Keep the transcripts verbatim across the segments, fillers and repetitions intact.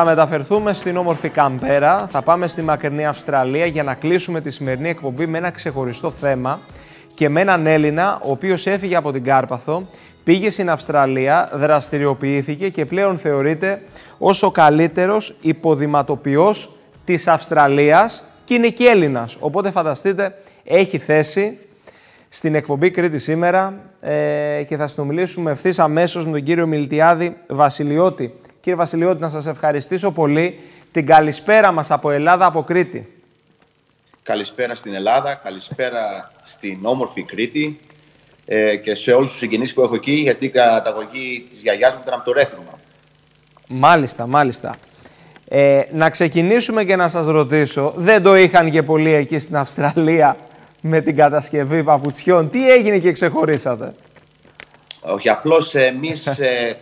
Θα μεταφερθούμε στην όμορφη Καμπέρα, θα πάμε στη μακρινή Αυστραλία για να κλείσουμε τη σημερινή εκπομπή με ένα ξεχωριστό θέμα και με έναν Έλληνα ο οποίος έφυγε από την Κάρπαθο, πήγε στην Αυστραλία, δραστηριοποιήθηκε και πλέον θεωρείται ως ο καλύτερος υποδηματοποιός της Αυστραλίας και είναι και Έλληνας. Οπότε φανταστείτε, έχει θέση στην εκπομπή Κρήτη σήμερα ε, και θα συνομιλήσουμε ευθύς αμέσως με τον κύριο Μιλτιάδη Βασιλειώτη. Κύριε Βασιλειώτη, να σας ευχαριστήσω πολύ. Την καλησπέρα μας από Ελλάδα, από Κρήτη. Καλησπέρα στην Ελλάδα, καλησπέρα στην όμορφη Κρήτη ε, και σε όλους τους συγγενείς που έχω εκεί, γιατί η καταγωγή της γιαγιάς μου ήταν από το Ρέθυμνο. Μάλιστα, μάλιστα. Ε, να ξεκινήσουμε και να σας ρωτήσω, δεν το είχαν και πολύ εκεί στην Αυστραλία με την κατασκευή παπουτσιών. Τι έγινε και ξεχωρίσατε? Όχι, απλώς εμείς... Ε,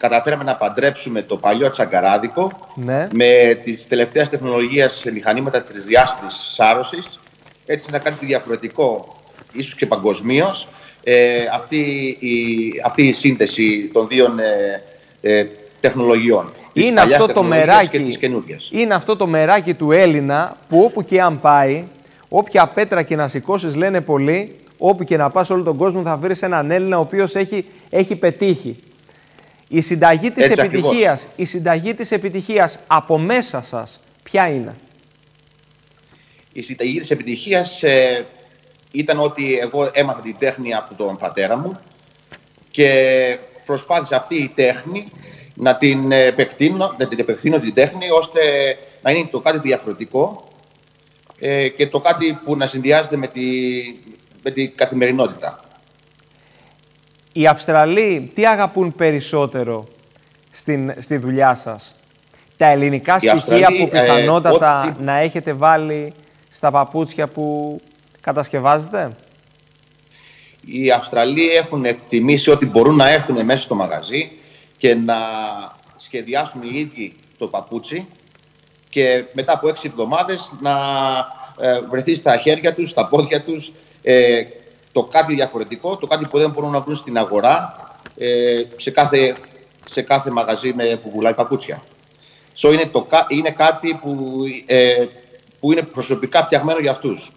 καταφέραμε να παντρέψουμε το παλιό τσαγκαράδικο, ναι, με τις τελευταίες τεχνολογίες μηχανήματα τρισδιάστης σάρωσης, έτσι να κάνει διαφορετικό, ίσως και παγκοσμίως, ε, αυτή, η, αυτή η σύνθεση των δύο ε, ε, τεχνολογιών. Είναι αυτό, το μεράκι, και είναι αυτό το μεράκι του Έλληνα που όπου και αν πάει, όποια πέτρα και να σηκώσεις λένε πολλοί, όπου και να πας όλο τον κόσμο θα βρεις έναν Έλληνα ο οποίος έχει, έχει πετύχει. Η συνταγή της επιτυχίας, η συνταγή της επιτυχίας από μέσα σας, ποια είναι? Η συνταγή της επιτυχίας ε, ήταν ότι εγώ έμαθα την τέχνη από τον πατέρα μου και προσπάθησα αυτή η τέχνη να την επεκτείνω, να την, επεκτείνω την τέχνη ώστε να είναι το κάτι διαφορετικό ε, και το κάτι που να συνδυάζεται με τη, με τη καθημερινότητα. Οι Αυστραλοί τι αγαπούν περισσότερο στην, στη δουλειά σας? Τα ελληνικά οι στοιχεία που πιθανότατα ε, ό,τι... να έχετε βάλει στα παπούτσια που κατασκευάζετε? Οι Αυστραλοί έχουν εκτιμήσει ότι μπορούν να έρθουν μέσα στο μαγαζί και να σχεδιάσουν οι ίδιοι το παπούτσι και μετά από έξι εβδομάδες να βρεθεί στα χέρια τους, στα πόδια τους, ε, το κάτι διαφορετικό, το κάτι που δεν μπορούν να βρουν στην αγορά ε, σε, κάθε, σε κάθε μαγαζί με, που πουλάει παπούτσια. So είναι, το, είναι κάτι που, ε, που είναι προσωπικά φτιαγμένο για αυτούς.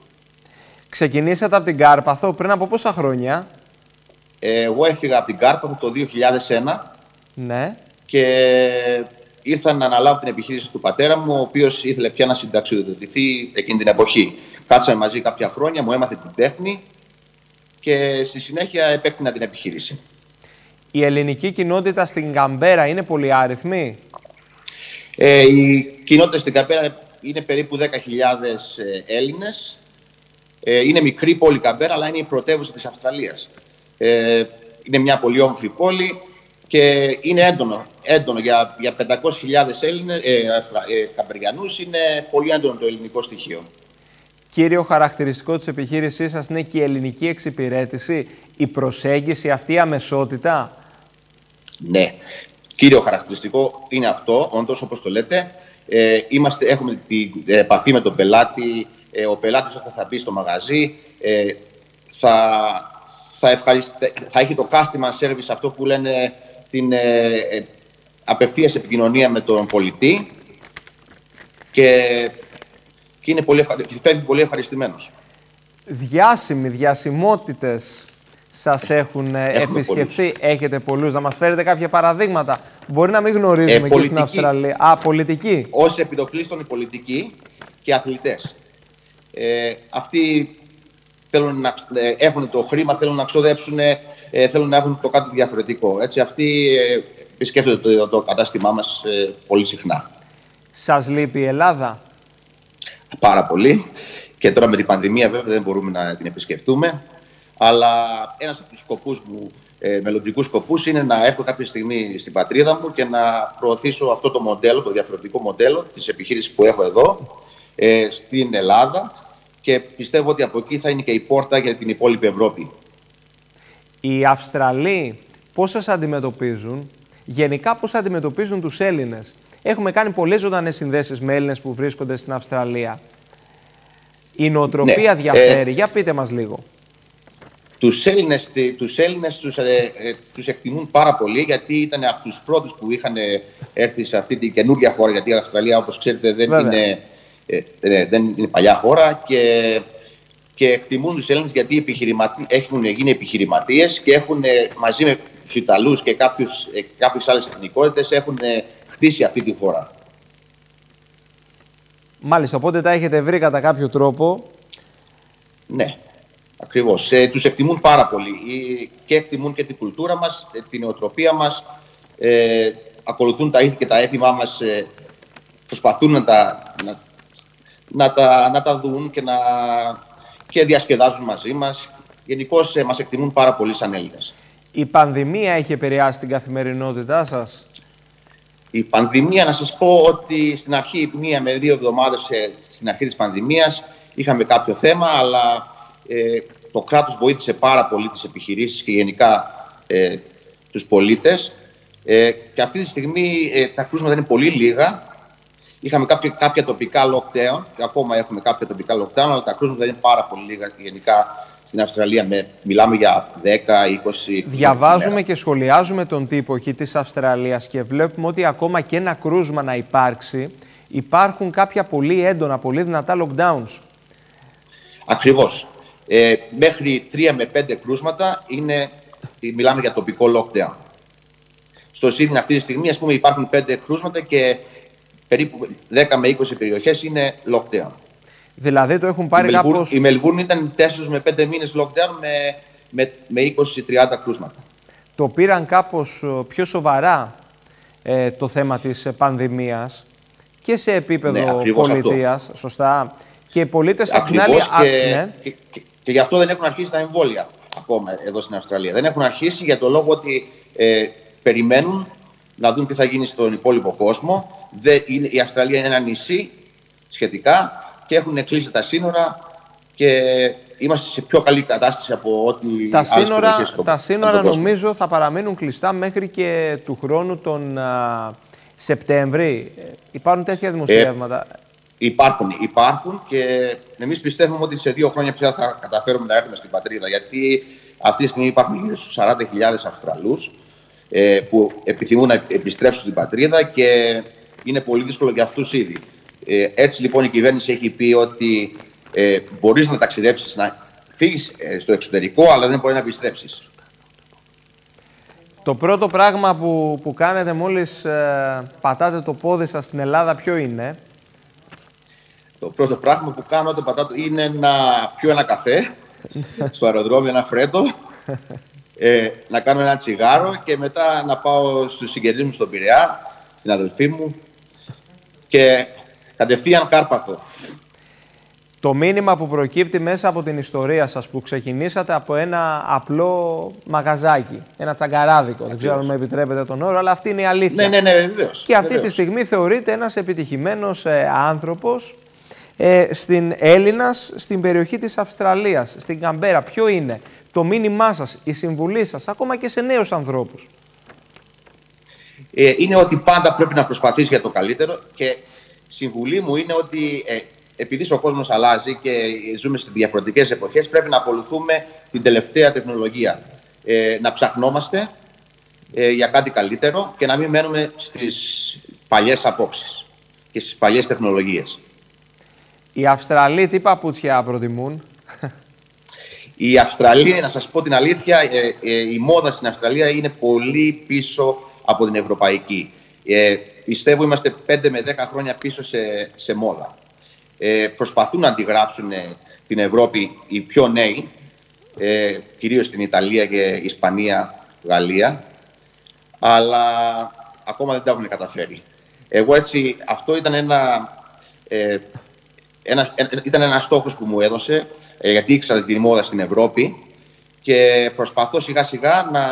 Ξεκινήσατε από την Κάρπαθο πριν από πόσα χρόνια? Ε, εγώ έφυγα από την Κάρπαθο το δύο χιλιάδες ένα, ναι, και ήρθα να αναλάβω την επιχείρηση του πατέρα μου, ο οποίος ήθελε πια να συνταξιοδοτηθεί εκείνη την εποχή. Κάτσαμε μαζί κάποια χρόνια, μου έμαθε την τέχνη και στη συνέχεια επέκτηνα την επιχείρηση. Η ελληνική κοινότητα στην Καμπέρα είναι πολυάριθμη? Ε, η κοινότητα στην Καμπέρα είναι περίπου δέκα χιλιάδες Έλληνες. Ε, είναι μικρή πόλη Καμπέρα, αλλά είναι η πρωτεύουσα της Αυστραλίας. Ε, είναι μια πολύ όμορφη πόλη και είναι έντονο. έντονο για, για πεντακόσιες χιλιάδες Έλληνες, ε, ε, Καμπεριανούς είναι πολύ έντονο το ελληνικό στοιχείο. Κύριο χαρακτηριστικό της επιχείρησής σας είναι και η ελληνική εξυπηρέτηση, η προσέγγιση, αυτή η αμεσότητα. Ναι, κύριο χαρακτηριστικό είναι αυτό, όντως όπως το λέτε. Ε, είμαστε, έχουμε την επαφή με τον πελάτη, ε, ο πελάτης όταν θα μπει στο μαγαζί ε, θα, θα, ευχαριστε, θα έχει το customer service, αυτό που λένε την ε, ε, απευθείας επικοινωνία με τον πολιτή και... και είναι πολύ, ευχαρι... φεύγει πολύ ευχαριστημένος. Διάσημοι, διασημότητες σας έχουν έχουμε επισκεφθεί. Πολλούς. Έχετε πολλούς. Να μας φέρετε κάποια παραδείγματα. Μπορεί να μην γνωρίζουμε ε, και πολιτική, στην Αυστραλία. Α, πολιτική. Ως επιτοπλίστων οι πολιτικοί και αθλητές. Ε, αυτοί θέλουν να, έχουν το χρήμα, θέλουν να ξοδέψουν, ε, θέλουν να έχουν το κάτι διαφορετικό. Έτσι, αυτοί επισκέφτονται το, το κατάστημά μας ε, πολύ συχνά. Σας λείπει η Ελλάδα? Πάρα πολύ. Και τώρα με την πανδημία βέβαια δεν μπορούμε να την επισκεφτούμε. Αλλά ένας από τους σκοπούς μου, ε, μελλοντικούς σκοπούς, είναι να έρθω κάποια στιγμή στην πατρίδα μου και να προωθήσω αυτό το μοντέλο, το διαφορετικό μοντέλο της επιχείρησης που έχω εδώ, ε, στην Ελλάδα. Και πιστεύω ότι από εκεί θα είναι και η πόρτα για την υπόλοιπη Ευρώπη. Οι Αυστραλοί πώς σας αντιμετωπίζουν, γενικά πώς αντιμετωπίζουν τους Έλληνες? Έχουμε κάνει πολλές ζωντανές συνδέσεις με Έλληνες που βρίσκονται στην Αυστραλία. Η νοοτροπία, ναι, διαφέρει. Ε, Για πείτε μας λίγο. Τους Έλληνες, τους, Έλληνες τους, ε, ε, τους εκτιμούν πάρα πολύ, γιατί ήταν από τους πρώτους που είχαν έρθει σε αυτή την καινούργια χώρα, γιατί η Αυστραλία, όπως ξέρετε, δεν, είναι, ε, δεν είναι παλιά χώρα, και, και εκτιμούν τους Έλληνες γιατί έχουν γίνει επιχειρηματίες και έχουν μαζί με τους Ιταλούς και κάποιες άλλες εθνικότητες έχουν χτίσει αυτή τη χώρα. Μάλιστα, οπότε τα έχετε βρει κατά κάποιο τρόπο. Ναι, ακριβώς. Ε, τους εκτιμούν πάρα πολύ και εκτιμούν και την κουλτούρα μας, την νοοτροπία μας. Ε, ακολουθούν τα ήθη και τα έθιμά μας, ε, προσπαθούν να τα, να, να τα, να τα δουν και, να, και διασκεδάζουν μαζί μας. Γενικώς ε, μας εκτιμούν πάρα πολύ σαν Έλληνες. Η πανδημία έχει επηρεάσει την καθημερινότητά σας? Η πανδημία, να σας πω ότι στην αρχή, μία με δύο εβδομάδες ε, στην αρχή της πανδημίας, είχαμε κάποιο θέμα, αλλά ε, το κράτος βοήθησε πάρα πολύ τις επιχειρήσεις και γενικά ε, τους πολίτες. Ε, και αυτή τη στιγμή ε, τα κρούσματα είναι πολύ λίγα. Είχαμε κάποια, κάποια τοπικά lockdown, και ακόμα έχουμε κάποια τοπικά lockdown, αλλά τα κρούσματα είναι πάρα πολύ λίγα και γενικά στην Αυστραλία. Με, μιλάμε για δέκα είκοσι. Διαβάζουμε και σχολιάζουμε τον τύπο εκεί της Αυστραλίας και βλέπουμε ότι ακόμα και ένα κρούσμα να υπάρξει, υπάρχουν κάποια πολύ έντονα, πολύ δυνατά lockdowns. Ακριβώς. Ε, μέχρι τρία με πέντε κρούσματα είναι, μιλάμε για τοπικό lockdown. Στο Sydney αυτή τη στιγμή, ας πούμε, υπάρχουν πέντε κρούσματα και περίπου δέκα με είκοσι περιοχές είναι lockdown. Δηλαδή το έχουν πάρει κάπως... Η Μελβούρν ήταν τέσσερις με πέντε μήνες lockdown με, με, με είκοσι με τριάντα κρούσματα. Το πήραν κάπως πιο σοβαρά ε, το θέμα της πανδημίας και σε επίπεδο ναι, πολιτείας, αυτό. Σωστά. Και οι πολίτες από την άλλη... Και, ναι. και, και, και γι' αυτό δεν έχουν αρχίσει τα εμβόλια ακόμα εδώ στην Αυστραλία. Δεν έχουν αρχίσει για το λόγο ότι... Ε, περιμένουν να δουν τι θα γίνει στον υπόλοιπο κόσμο. Δε, είναι, η Αυστραλία είναι ένα νησί σχετικά και έχουν κλείσει τα σύνορα και είμαστε σε πιο καλή κατάσταση από ό,τι τα σύνορα. Στο, τα σύνορα νομίζω θα παραμείνουν κλειστά μέχρι και του χρόνου τον α, Σεπτέμβρη. Υπάρχουν τέτοια δημοσιεύματα. Ε, υπάρχουν, υπάρχουν και εμείς πιστεύουμε ότι σε δύο χρόνια πια θα καταφέρουμε να έρθουμε στην πατρίδα, γιατί αυτή τη στιγμή υπάρχουν γύρω στους σαράντα χιλιάδες Αυστραλούς που επιθυμούν να επιστρέψουν στην πατρίδα και είναι πολύ δύσκολο για αυτούς ήδη. Έτσι λοιπόν η κυβέρνηση έχει πει ότι ε, μπορείς να ταξιδέψεις, να φύγεις στο εξωτερικό, αλλά δεν μπορεί να επιστρέψεις. Το πρώτο πράγμα που, που κάνετε μόλις ε, πατάτε το πόδι σας στην Ελλάδα ποιο είναι? Το πρώτο πράγμα που κάνω όταν πατάτε είναι να πιω ένα καφέ στο αεροδρόμιο, ένα φρέτο. Ε, να κάνω ένα τσιγάρο και μετά να πάω στους συγγενείς μου στον Πειραιά, στην αδελφή μου και κατευθείαν Κάρπαθο. Το μήνυμα που προκύπτει μέσα από την ιστορία σας, που ξεκινήσατε από ένα απλό μαγαζάκι, ένα τσαγκαράδικο, δεν ξέρω αν με επιτρέπετε τον όρο, αλλά αυτή είναι η αλήθεια. Ναι, ναι, ναι, βεβαίως, και αυτή βεβαίως. Τη στιγμή θεωρείται ένας επιτυχημένος ε, άνθρωπος, ε, στην Έλληνας, στην περιοχή της Αυστραλίας, στην Καμπέρα. Ποιο είναι το μήνυμά σας, η συμβουλή σας, ακόμα και σε νέους ανθρώπους? Ε, είναι ότι πάντα πρέπει να προσπαθείς για το καλύτερο και συμβουλή μου είναι ότι ε, επειδή ο κόσμος αλλάζει και ζούμε σε διαφορετικές εποχές, πρέπει να ακολουθούμε την τελευταία τεχνολογία. Ε, να ψαχνόμαστε ε, για κάτι καλύτερο και να μην μένουμε στις παλιές απόψεις και στις παλιές τεχνολογίες. Οι Αυστραλοί τι παπούτσια προτιμούν? Η Αυστραλία, να σας πω την αλήθεια, ε, ε, η μόδα στην Αυστραλία είναι πολύ πίσω από την ευρωπαϊκή. Ε, πιστεύω είμαστε πέντε με δέκα χρόνια πίσω σε, σε μόδα. Ε, προσπαθούν να αντιγράψουν ε, την Ευρώπη οι πιο νέοι, ε, κυρίως στην Ιταλία και Ισπανία, Γαλλία, αλλά ακόμα δεν τα έχουν καταφέρει. Εγώ έτσι, αυτό ήταν ένα, ε, ένα, ε, ήταν ένας στόχος που μου έδωσε, γιατί ήξερα τη μόδα στην Ευρώπη και προσπαθώ σιγά σιγά να,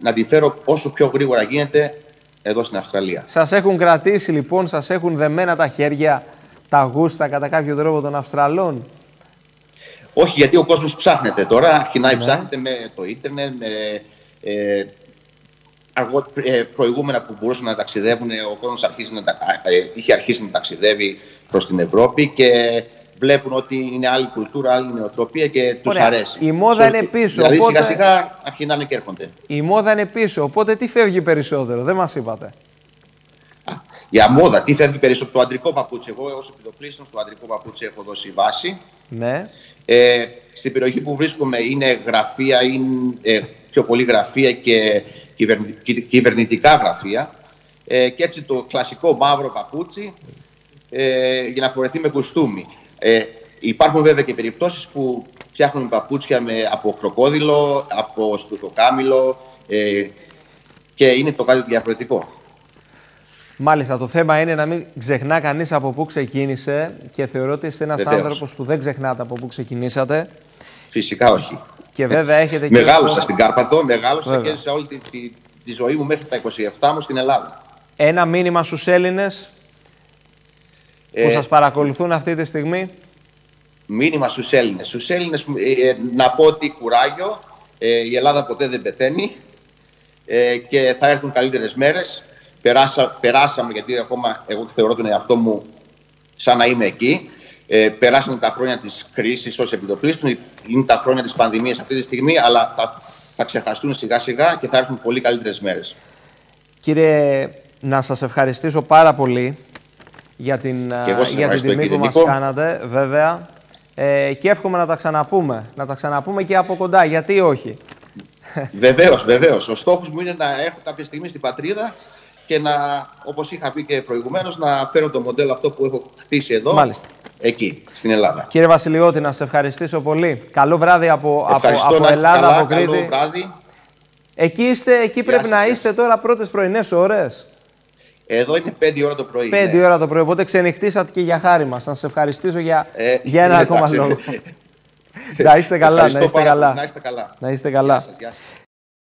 να τη φέρω όσο πιο γρήγορα γίνεται εδώ στην Αυστραλία. Σας έχουν κρατήσει λοιπόν, σας έχουν δεμένα τα χέρια, τα γούστα κατά κάποιο τρόπο των Αυστραλών? Όχι, γιατί ο κόσμος ψάχνεται τώρα, αρχινάει, ναι. Ψάχνεται με το ίντερνετ, με ε, αργό, ε, προηγούμενα που μπορούσαν να ταξιδεύουν, ο κόσμος αρχίζει να, ε, είχε αρχίσει να ταξιδεύει προς την Ευρώπη και βλέπουν ότι είναι άλλη κουλτούρα, άλλη νοοτροπία και τους αρέσει. Η μόδα είναι πίσω. Δηλαδή οπότε... σιγά σιγά αρχινάνε και έρχονται. Η μόδα είναι πίσω, οπότε τι φεύγει περισσότερο, δεν μας είπατε? Για μόδα, τι φεύγει περισσότερο, το αντρικό παπούτσι. Εγώ, ως επιδοκλίστων, στο αντρικό παπούτσι έχω δώσει βάση. Ναι. Ε, στην περιοχή που βρίσκομαι είναι γραφεία, είναι, ε, πιο πολύ γραφεία και κυβερνητικά γραφεία. Ε, και έτσι το κλασικό μαύρο παπούτσι ε, για να φορεθεί με κουστούμι. Ε, υπάρχουν βέβαια και περιπτώσεις που φτιάχνουμε παπούτσια με, από κροκόδιλο, από στουθοκάμιλο ε, και είναι το κάτι διαφορετικό. Μάλιστα, το θέμα είναι να μην ξεχνά κανείς από πού ξεκίνησε και θεωρώ ότι είστε ένας άνθρωπος που δεν ξεχνάτε από πού ξεκινήσατε. Φυσικά όχι. Και βέβαια έχετε και μεγάλωσα το... στην Κάρπαθο, μεγάλωσα βέβαια. Και σε όλη τη, τη, τη ζωή μου μέχρι τα είκοσι επτά μου στην Ελλάδα. Ένα μήνυμα στους Έλληνες ε... που σας παρακολουθούν αυτή τη στιγμή. Μήνυμα στους Έλληνες. Στους Έλληνες ε, να πω ότι κουράγιο, ε, η Ελλάδα ποτέ δεν πεθαίνει ε, και θα έρθουν καλύτερες μέρες. Περάσα, περάσαμε, γιατί ακόμα εγώ θεωρώ τον εαυτό μου σαν να είμαι εκεί. Ε, περάσαμε τα χρόνια της κρίσης ως επιτοπλίστων, είναι τα χρόνια της πανδημίας αυτή τη στιγμή, αλλά θα, θα ξεχαστούν σιγά σιγά και θα έρθουν πολύ καλύτερες μέρες. Κύριε, να σας ευχαριστήσω πάρα πολύ για την, για την τιμή που μας κάνατε, βέβαια. Ε, και εύχομαι να τα ξαναπούμε, να τα ξαναπούμε και από κοντά, γιατί όχι. Βεβαίως, βεβαίως. Ο στόχος μου είναι να έρθω κάποια στιγμή στην πατρίδα και να, όπως είχα πει και προηγουμένως, να φέρω το μοντέλο αυτό που έχω χτίσει εδώ, μάλιστα, εκεί, στην Ελλάδα. Κύριε Βασιλειώτη, να σας ευχαριστήσω πολύ. Καλό βράδυ από, από, από Ελλάδα, καλά, από Κρήτη. Καλό βράδυ. Εκεί, είστε, εκεί πρέπει να είστε τώρα πρώτες πρωινές ώρες. Εδώ είναι πέντε η ώρα το πρωί. πέντε η ώρα το πρωί, οπότε ξενυχτήσατε και για χάρη μας. Να σας ευχαριστήσω για, ε, για ένα ακόμα λόγο. Να είστε καλά, να είστε καλά. Να είστε καλά. Γεια σας, γεια σας.